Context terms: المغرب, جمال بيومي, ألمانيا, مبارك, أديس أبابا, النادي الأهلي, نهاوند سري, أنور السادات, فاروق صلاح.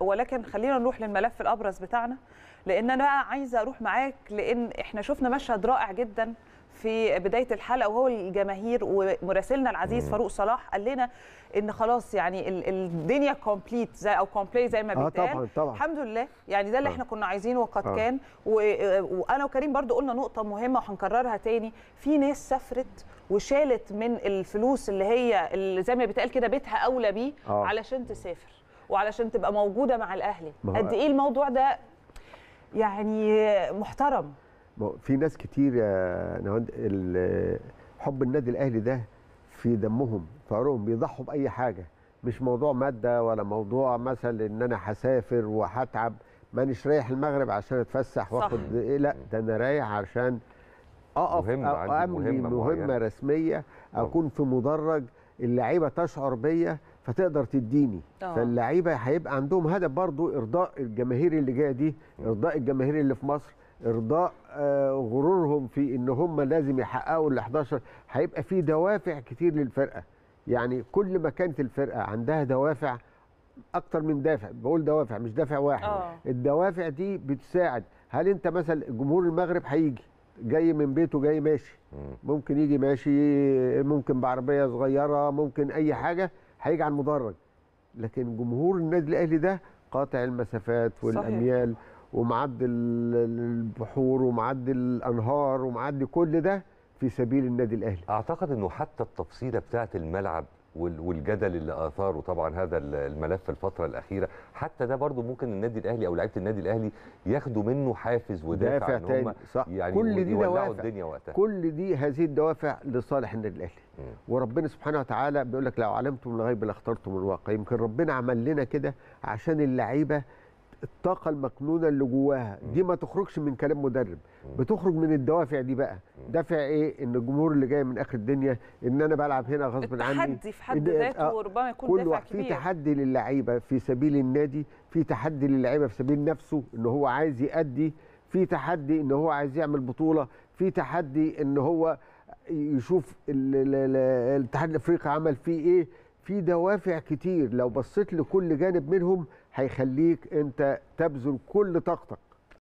ولكن خلينا نروح للملف الأبرز بتاعنا، لأن أنا عايزة أروح معاك، لأن إحنا شفنا مشهد رائع جدا في بداية الحلقة، وهو الجماهير. ومراسلنا العزيز فاروق صلاح قال لنا إن خلاص يعني الدنيا كومبليت زي أو كومبلي زي ما بيتقال. طبعا الحمد لله، يعني ده اللي إحنا كنا عايزينه وقد كان. وأنا وكريم برضو قلنا نقطة مهمة وهنكررها تاني، في ناس سافرت وشالت من الفلوس اللي هي اللي زي ما بيتقال كده بيتها أولى بيه علشان تسافر وعلشان تبقى موجودة مع الأهلي. قد إيه الموضوع ده يعني محترم؟ في ناس كتير يا نهاند حب النادي الأهلي ده في دمهم، في عروقهم، بيضحوا بأي حاجة، مش موضوع مادة ولا موضوع مثلا إن أنا هسافر وهتعب، مانيش رايح المغرب عشان أتفسح وآخد إيه، لا ده أنا رايح عشان أقف أملي مهمة رسمية، أكون في مدرج اللعيبة تشعر بيا فتقدر تديني. فاللعيبه هيبقى عندهم هدف برضو، ارضاء الجماهير اللي جايه دي، ارضاء الجماهير اللي في مصر، ارضاء غرورهم في ان هم لازم يحققوا ال 11. هيبقى في دوافع كتير للفرقه، يعني كل ما كانت الفرقه عندها دوافع اكتر من دافع، بقول دوافع مش دافع واحد. الدوافع دي بتساعد. هل انت مثلا جمهور المغرب هيجي جاي من بيته، جاي ماشي، ممكن يجي ماشي، ممكن بعربيه صغيره، ممكن اي حاجه، هيجي على المدرج. لكن جمهور النادي الاهلي ده قاطع المسافات والاميال، صحيح، ومعدي البحور ومعدي الانهار ومعدي كل ده في سبيل النادي الاهلي. اعتقد انه حتى التفصيله بتاعه الملعب والجدل اللي اثاره طبعا هذا الملف الفتره الاخيره، حتى ده برضو ممكن النادي الاهلي او لعيبه النادي الاهلي ياخدوا منه حافز ودافع ان هم يعني كل دي دوافع، كل دي هذه الدوافع لصالح النادي الاهلي. وربنا سبحانه وتعالى بيقول لك لو علمتم الغيب لاخترتم الواقع. يمكن ربنا عمل لنا كده عشان اللعيبه الطاقه المكنونه اللي جواها دي ما تخرجش من كلام مدرب، بتخرج من الدوافع دي. بقى دافع ايه؟ ان الجمهور اللي جاي من اخر الدنيا، ان انا بلعب هنا غصب عني، التحدي في حد ذاته، وربما يكون دافع كبير. في تحدي للعيبه في سبيل النادي، في تحدي للعيبه في سبيل نفسه ان هو عايز يأدي، في تحدي ان هو عايز يعمل بطوله، في تحدي ان هو يشوف الاتحاد الافريقي عمل فيه ايه. في دوافع كتير، لو بصيت لكل جانب منهم هيخليك انت تبذل كل طاقتك.